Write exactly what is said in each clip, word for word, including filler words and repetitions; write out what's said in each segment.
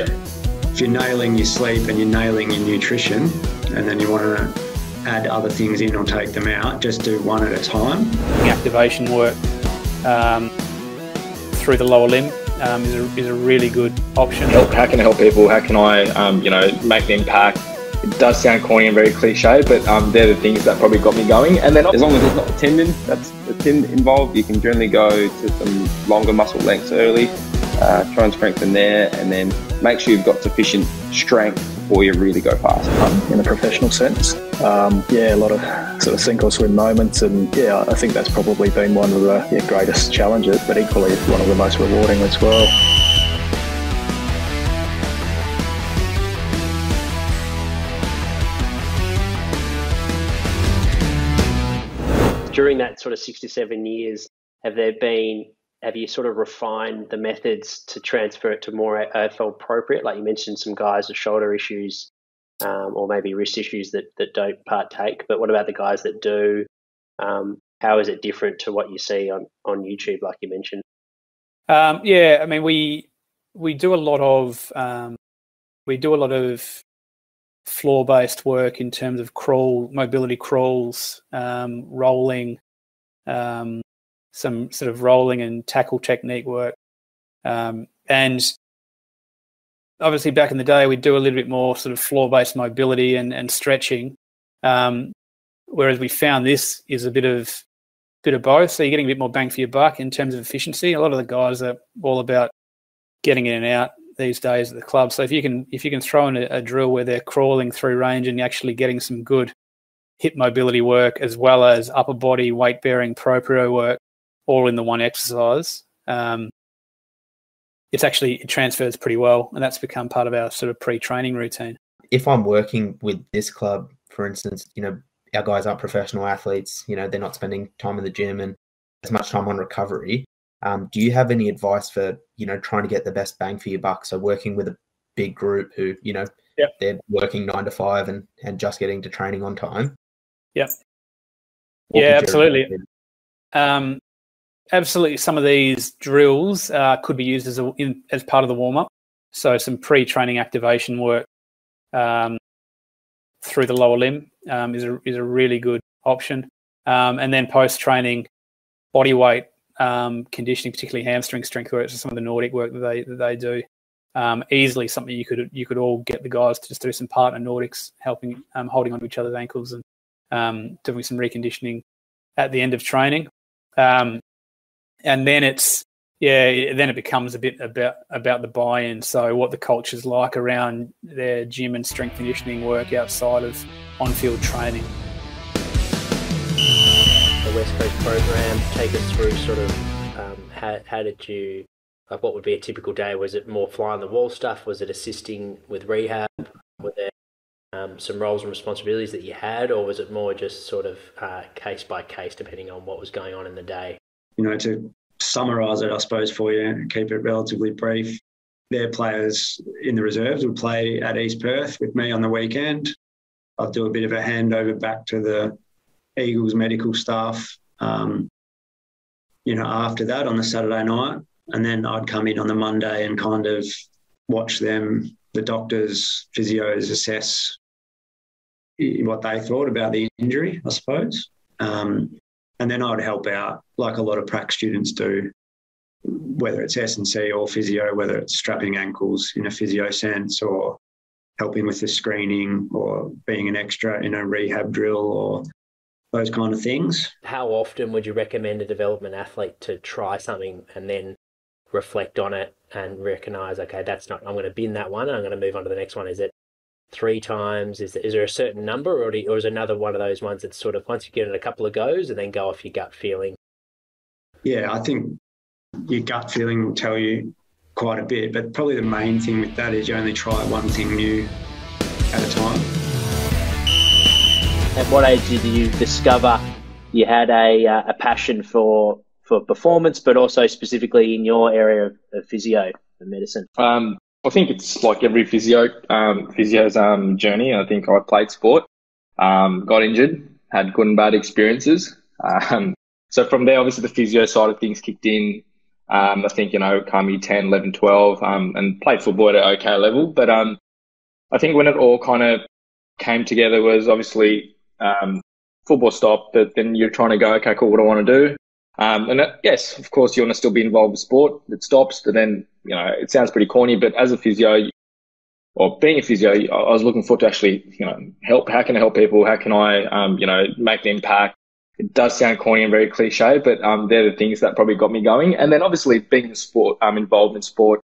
Yeah. If you're nailing your sleep and you're nailing your nutrition, and then you want to add other things in or take them out, just do one at a time. Activation work um, through the lower limb um, is, a, is a really good option. Help, how can I help people? How can I, um, you know, make an impact? It does sound corny and very cliche, but um, they're the things that probably got me going. And then as long as there's not a tendon, that's the tendon involved, you can generally go to some longer muscle lengths early, uh, try and strengthen there, and then make sure you've got sufficient strength before you really go fast. Um, in a professional sense, um, yeah, a lot of sort of sink or swim moments, and yeah, I think that's probably been one of the yeah, greatest challenges, but equally one of the most rewarding as well. During that sort of six to seven years, have there been, have you sort of refined the methods to transfer it to more A F L appropriate? Like you mentioned, some guys with shoulder issues um, or maybe wrist issues that, that don't partake, but what about the guys that do? Um, how is it different to what you see on, on YouTube, like you mentioned? Um, yeah, I mean, we we do a lot of um, we do a lot of floor-based work in terms of crawl, mobility crawls, um, rolling, um, some sort of rolling and tackle technique work. Um, and obviously back in the day, we'd do a little bit more sort of floor-based mobility and, and stretching, um, whereas we found this is a bit of, bit of both. So you're getting a bit more bang for your buck in terms of efficiency. A lot of the guys are all about getting in and out these days at the club. So if you can if you can throw in a, a drill where they're crawling through range and actually getting some good hip mobility work as well as upper body weight bearing proprio work all in the one exercise, um, it's actually it transfers pretty well, and that's become part of our sort of pre-training routine. If I'm working with this club, for instance, you know, our guys aren't professional athletes, you know, they're not spending time in the gym and as much time on recovery. Um, do you have any advice for, you know, trying to get the best bang for your buck? So working with a big group who, you know, yep. they're working nine to five and, and just getting to training on time. Yep. What yeah, absolutely. Um, absolutely. Some of these drills uh, could be used as, a, in, as part of the warm-up. So some pre-training activation work um, through the lower limb um, is, a, is a really good option. Um, and then post-training body weight, Um, conditioning, particularly hamstring strength work, so some of the Nordic work that they that they do, um, easily something you could you could all get the guys to just do some partner Nordics, helping um, holding onto each other's ankles and um, doing some reconditioning at the end of training, um, and then it's yeah, then it becomes a bit about about the buy-in. So what the culture's like around their gym and strength conditioning work outside of on-field training. West Coast program, take us through sort of um, how, how did you, like what would be a typical day? Was it more fly on the wall stuff? Was it assisting with rehab? Were there um, some roles and responsibilities that you had, or was it more just sort of uh, case by case depending on what was going on in the day? You know, to summarise it, I suppose, for you and keep it relatively brief, their players in the reserves would play at East Perth with me on the weekend. I'd do a bit of a handover back to the Eagles medical staff, um, you know, after that on the Saturday night, and then I'd come in on the Monday and kind of watch them, the doctors, physios, assess what they thought about the injury, I suppose. Um, and then I would help out like a lot of prac students do, whether it's S and C or physio, whether it's strapping ankles in a physio sense or helping with the screening or being an extra in a rehab drill or those kind of things. How often would you recommend a development athlete to try something and then reflect on it and recognise, okay, that's not, I'm going to bin that one and I'm going to move on to the next one? Is it three times? Is, is there a certain number, or, do, or is another one of those ones that's sort of once you get it a couple of goes and then go off your gut feeling? Yeah, I think your gut feeling will tell you quite a bit, but probably the main thing with that is you only try one thing new at a time. At what age did you discover you had a, uh, a passion for, for performance, but also specifically in your area of, of physio and medicine? Um, I think it's like every physio um, physio's um, journey. I think I played sport, um, got injured, had good and bad experiences. Um, so from there, obviously, the physio side of things kicked in. Um, I think, you know, come year ten, eleven, twelve, um, and played football at an okay level. But um, I think when it all kind of came together was obviously um, football stopped, but then you're trying to go, okay, cool, what do I want to do? Um, and it, yes, of course, you want to still be involved with sport. It stops, but then, you know, it sounds pretty corny, but as a physio, or being a physio, I was looking forward to actually, you know, help. How can I help people? How can I, um, you know, make an impact? It does sound corny and very cliche, but um, they're the things that probably got me going. And then obviously being in sport, um, involved in sport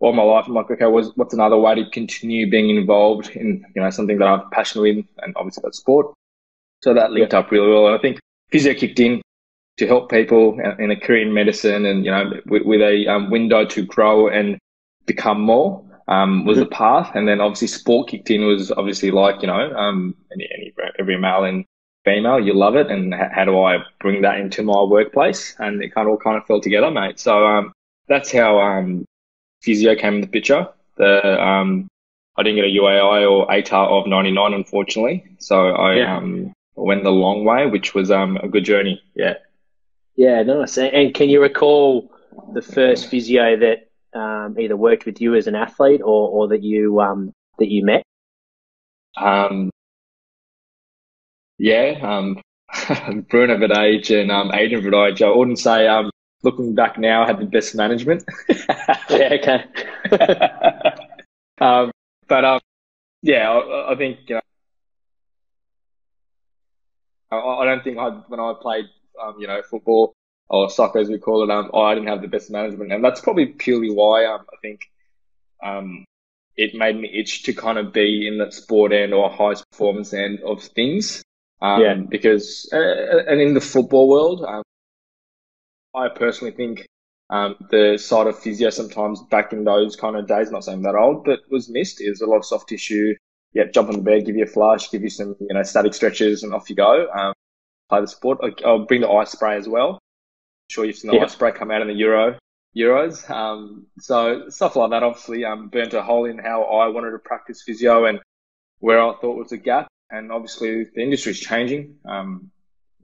all my life, I'm like, okay, what's, what's another way to continue being involved in, you know, something that I'm passionate in, and obviously that's sport. So that linked up really well. And I think physio kicked in to help people in a career in medicine, and, you know, with, with a um, window to grow and become more. Um, was the path, and then obviously sport kicked in. Was obviously like, you know, um, any, any, every male and female, you love it, and how do I bring that into my workplace? And it kind of all kind of fell together, mate. So um, that's how um, physio came in the picture. The um, I didn't get a U A I or A T A R of ninety-nine, unfortunately. So I yeah. um, went the long way, which was um, a good journey. Yeah, yeah, nice. And can you recall the first physio that Um, either worked with you as an athlete, or, or that you um, that you met? Um, yeah, um, Bruno Vodage and um, Adrian Vodage. I wouldn't say, um, looking back now, I had the best management. Yeah, okay. um, but um, yeah, I, I think, you know, I, I don't think I when I played um, you know, football, or soccer as we call it, um, oh, I didn't have the best management. And that's probably purely why um, I think um, it made me itch to kind of be in that sport end or high performance end of things. Um, yeah. Because, uh, and in the football world, um, I personally think um, the side of physio sometimes back in those kind of days, not saying that old, but was missed, is a lot of soft tissue. Yeah, jump on the bed, give you a flush, give you some, you know, static stretches, and off you go. Um, play the sport. I'll bring the ice spray as well. Sure, you've seen the yeah. ice spray come out in the Euro, Euros. Um, so stuff like that obviously um, burnt a hole in how I wanted to practice physio and where I thought was a gap. And obviously the industry's changing um,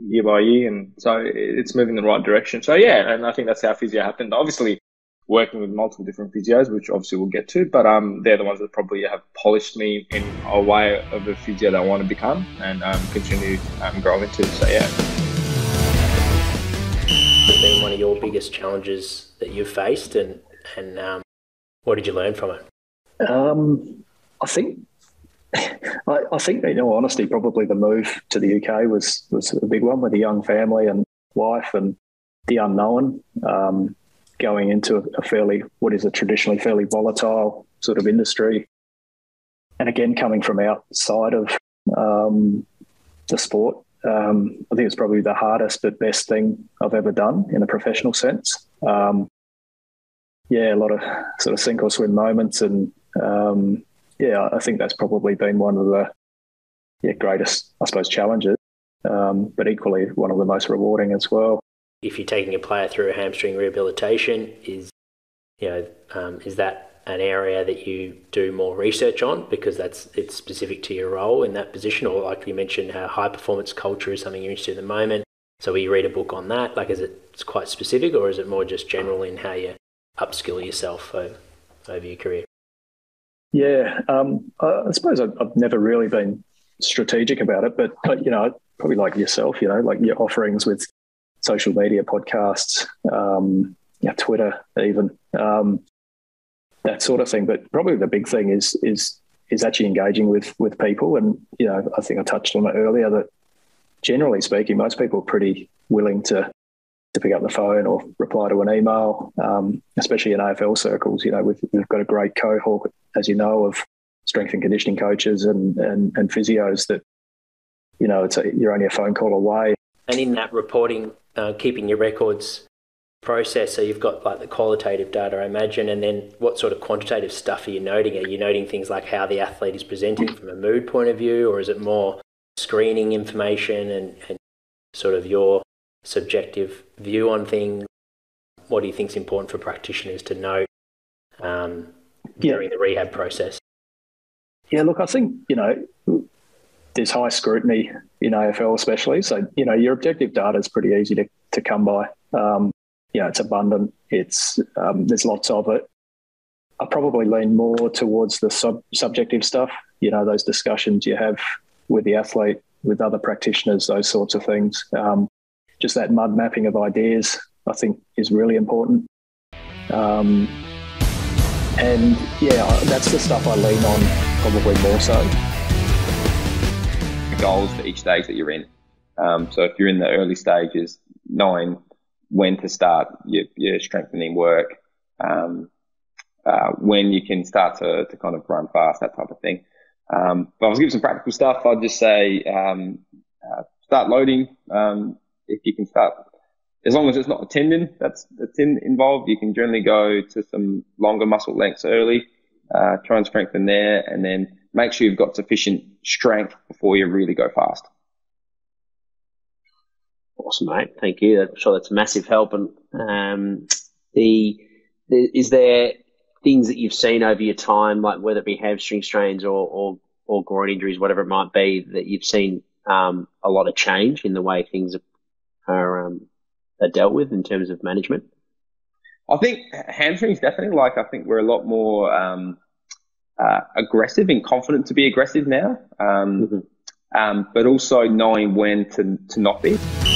year by year, and so it's moving in the right direction. So yeah, and I think that's how physio happened. Obviously working with multiple different physios, which obviously we'll get to, but um, they're the ones that probably have polished me in a way of a physio that I want to become and um, continue um, growing into. So yeah. Been one of your biggest challenges that you've faced, and and um, what did you learn from it? Um, I think, I, I think, in all honesty, probably the move to the U K was was a big one, with a young family and wife and the unknown, um, going into a fairly what is a traditionally fairly volatile sort of industry, and again coming from outside of um, the sport. Um, I think it's probably the hardest but best thing I've ever done in a professional sense. Um, yeah, a lot of sort of sink or swim moments, and um, yeah, I think that's probably been one of the yeah, greatest, I suppose, challenges, um, but equally one of the most rewarding as well. If you're taking a player through a hamstring rehabilitation, is you know um, is that an area that you do more research on, because that's it's specific to your role in that position? Or like you mentioned, how high performance culture is something you're interested in at the moment. So will you read a book on that? Like, is it it's quite specific, or is it more just general in how you upskill yourself over, over your career? Yeah, um, I suppose I've, I've never really been strategic about it, but, you know, probably like yourself, you know, like your offerings with social media, podcasts, um, yeah, Twitter even, um, that sort of thing. But probably the big thing is is is actually engaging with with people. And, you know, I think I touched on it earlier that generally speaking, most people are pretty willing to to pick up the phone or reply to an email, um, especially in A F L circles. You know, we've, we've got a great cohort, as you know, of strength and conditioning coaches and and, and physios that, you know, it's a, you're only a phone call away. And in that reporting, uh, keeping your records process, so you've got like the qualitative data, I imagine, and then what sort of quantitative stuff are you noting? Are you noting things like how the athlete is presenting from a mood point of view, or is it more screening information and, and sort of your subjective view on things? What do you think is important for practitioners to note um, yeah. during the rehab process? Yeah, look, I think, you know, there's high scrutiny in A F L especially, so, you know, your objective data is pretty easy to, to come by. Um, you know, it's abundant. It's um, there's lots of it. I probably lean more towards the sub- subjective stuff. You know, those discussions you have with the athlete, with other practitioners, those sorts of things. Um, just that mud mapping of ideas, I think, is really important. Um, and yeah, that's the stuff I lean on probably more so. The goals for each stage that you're in. Um, so if you're in the early stages, knowing when to start your, your strengthening work, um, uh, when you can start to, to kind of run fast, that type of thing. Um, but I was giving some practical stuff. I'd just say um, uh, start loading. Um, if you can start, as long as it's not a tendon that's that's in, involved, you can generally go to some longer muscle lengths early. Uh, try and strengthen there, and then make sure you've got sufficient strength before you really go fast. Awesome, mate. Thank you. I'm sure that's a massive help. And um, the, the is there things that you've seen over your time, like whether it be hamstring strains or or, or groin injuries, whatever it might be, that you've seen um, a lot of change in the way things are um, are dealt with in terms of management? I think hamstrings definitely. Like I think we're a lot more um, uh, aggressive and confident to be aggressive now, um, mm-hmm. um, but also knowing when to to not be.